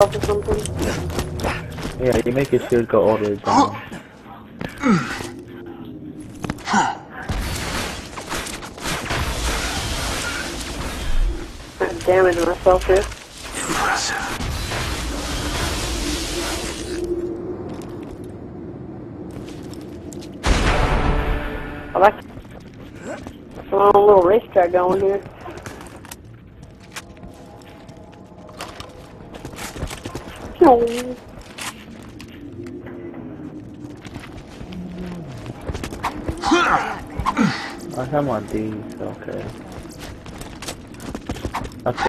off or something? Yeah, you make your shield go all the way down. I'm damaging myself here. Impressive. I like a little racetrack going here. No. I have one of these, okay.